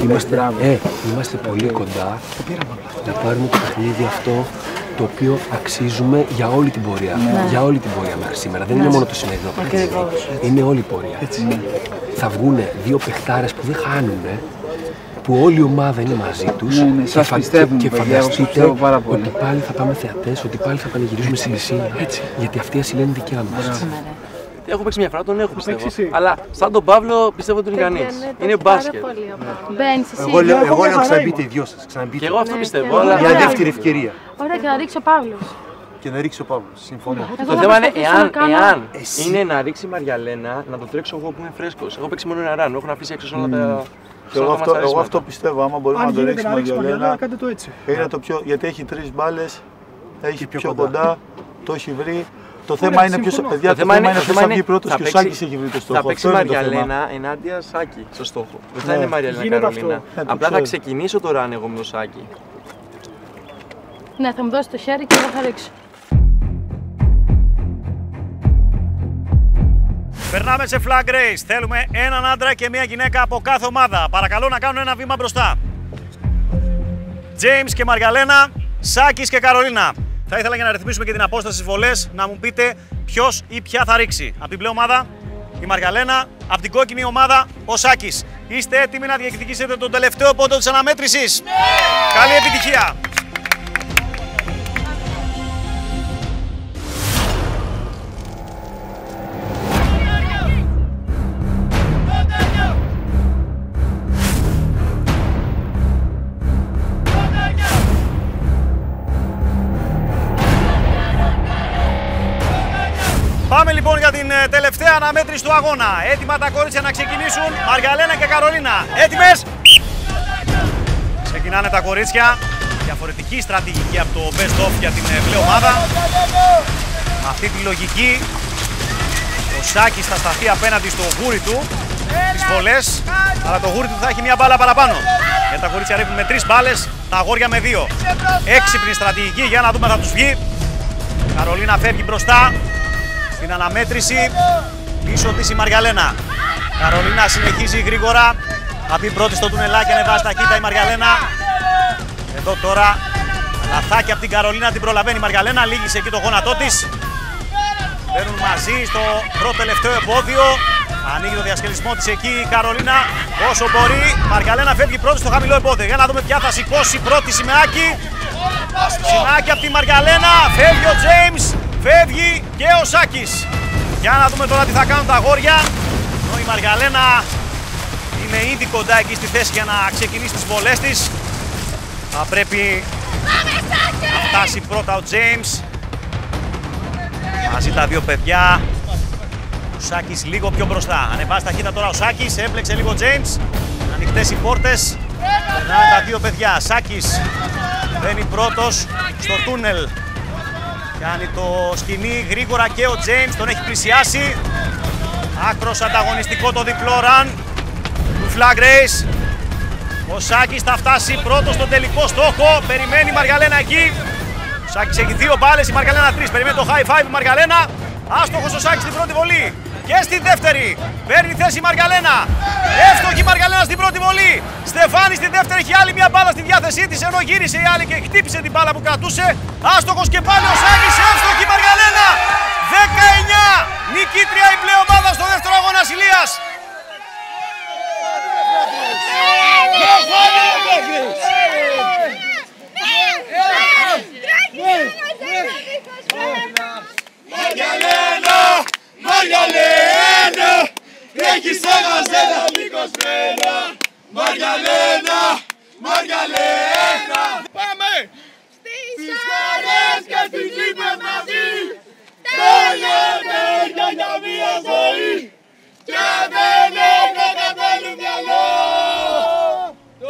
Είμαστε πολύ κοντά να πάρουμε το παιχνίδι αυτό το οποίο αξίζουμε για όλη την πορεία. Ναι. Για όλη την πορεία μέχρι σήμερα. Δεν είναι μόνο το σημερινό παιχνίδι. Είναι όλη η πορεία. Θα βγουν δύο παιχτάρες που δεν χάνουν, που όλη η ομάδα είναι μαζί τους. Και φανταστείτε ότι πάλι θα πάμε θεατές, ότι πάλι θα πανηγυρίζουμε στη Λυσίνη. Γιατί αυτή η ασυλία είναι δικιά μας. Έχω παίξει μια φορά, τον έχω πιστεύω. Αλλά σαν τον Παύλο πιστεύω τον Ιγανή. Είναι μπάσκετ. Εγώ λέω ξαναμπείτε οι δυο σας. Και εγώ αυτό πιστεύω. Για δεύτερη ευκαιρία. Ωραία, και να ρίξει ο Παύλος. Συμφωνώ. Το θέμα είναι εάν είναι να ρίξει η Μαριαλένα, να το τρέξω εγώ που είμαι φρέσκος. Εγώ παίξει μόνο ένα ράνο. Έχω να αφήσει έξω όλα τα. Εγώ αυτό πιστεύω. Άμα μπορούμε να το ρίξει η Μαριαλένα, κάντε το έτσι. Γιατί έχει τρεις μπάλες, έχει πιο κοντά, το έχει βρει. Το θέμα είναι ποιος θα βγει πρώτος και ο Σάκης έχει βρει το στόχο. Θα παίξει Μαριαλένα ενάντια Σάκη στο στόχο. Δεν θα είναι Μαριαλένα Καρολίνα. Απλά θα ξεκινήσω το ραν εγώ με τον Σάκη. Ναι, θα μου δώσει το χέρι και εγώ θα ρίξω. Περνάμε σε flag race. Θέλουμε έναν άντρα και μία γυναίκα από κάθε ομάδα. Παρακαλώ να κάνουν ένα βήμα μπροστά. Τζέιμς και Μαριαλένα, Σάκης και Καρολίνα. Θα ήθελα για να ρυθμίσουμε και την απόσταση στις βολές να μου πείτε ποιος ή ποια θα ρίξει. Από την μπλε ομάδα η Μαριαλένα, από την κόκκινη ομάδα ο Σάκης. Είστε έτοιμοι να διεκδικήσετε τον τελευταίο πόντο της αναμέτρησης. Ναι! Καλή επιτυχία! Πάμε λοιπόν για την τελευταία αναμέτρηση του αγώνα. Έτοιμα τα κορίτσια να ξεκινήσουν, Μαριαλένα και Καρολίνα. Έτοιμες! Ξεκινάνε τα κορίτσια. Διαφορετική στρατηγική από το best of για την μπλε ομάδα. Με αυτή τη λογική, ο Σάκης θα σταθεί απέναντι στο γούρι του, τις βολές, αλλά το γούρι του θα έχει μια μπάλα παραπάνω. Για τα κορίτσια ρίχνουν με 3 μπάλες, τα αγόρια με 2. Έξυπνη στρατηγική, για να δούμε θα τους βγει. Καρολίνα φεύγει μπροστά. Στην αναμέτρηση πίσω της η Μαριαλένα. Καρολίνα συνεχίζει γρήγορα. Θα μπει πρώτη στο τουνελάκι, ανεβάζει ταχύτητα η Μαριαλένα. Εδώ τώρα λαθάκι από την Καρολίνα, την προλαβαίνει η Μαριαλένα. Λύγησε εκεί το γόνατό της. Παίρνουν μαζί στο πρώτο τελευταίο εμπόδιο. Ανοίγει το διασκελισμό της εκεί η Καρολίνα όσο μπορεί. Μαριαλένα φεύγει πρώτη στο χαμηλό εμπόδιο. Για να δούμε ποια θα σηκώσει πρώτη σημεάκι. Σημεάκι από τη Μαριαλένα. Φεύγει ο Τζέιμς. Φεύγει και ο Σάκης. Για να δούμε τώρα τι θα κάνουν τα αγόρια. Ενώ η Μαριαλένα είναι ήδη κοντά εκεί στη θέση για να ξεκινήσει τις βολές της. Θα πρέπει να φτάσει πρώτα ο Τζέιμς. Μαζί τα δύο παιδιά. Ο Σάκης λίγο πιο μπροστά. Ανεβάζει ταχύτητα τώρα ο Σάκης. Έπλεξε λίγο ο Τζέιμς. Ανοιχτές οι πόρτες. Περνάνε τα δύο παιδιά. Σάκης μπαίνει πρώτος στο τούνελ. Κάνει το σκηνή γρήγορα και ο Τζέιμς τον έχει πλησιάσει. Άκρος ανταγωνιστικό το διπλό ραν του flag race. Ο Σάκης θα φτάσει πρώτος στον τελικό στόχο. Περιμένει η Μαριαλένα εκεί. Ο Σάκης έχει 2 μπάλες, η Μαριαλένα 3. Περιμένει το high five η Μαριαλένα. Άστοχος ο Σάκης στην πρώτη βολή. Και στη δεύτερη. Παίρνει θέση η Μαριαλένα. Εύστοχη η Μαριαλένα στην πρώτη βολή. Στεφάνη στη δεύτερη έχει άλλη μια μπάλα στη διάθεσή της, ενώ γύρισε η άλλη και χτύπησε την μπάλα που κρατούσε. Άστοχος και πάλι ο Σάκης, εύστοχη η Μαριαλένα. 19, νικήτρια η μπλε ομάδα στο δεύτερο αγώνα ασυλίας. Μαριαλένα, έχεις έβαζε ένα μήκο σφαίρα. Μαριαλένα, Μαριαλένα. Πάμε! Στις χαρές και στις λύπες μαζί. Τέλειωνε για μία ζωή. Και δεν έχω καθόλου μυαλό.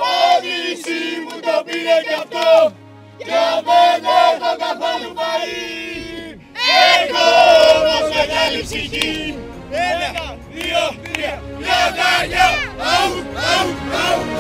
Το νησί μου το πήρε κι αυτό. Και δεν έχω καθόλου φαΐ. Εγώ όμως μεγάλη ψυχή. 1, 2, 3, 4, 5, 6, 7, 8, 9, 10.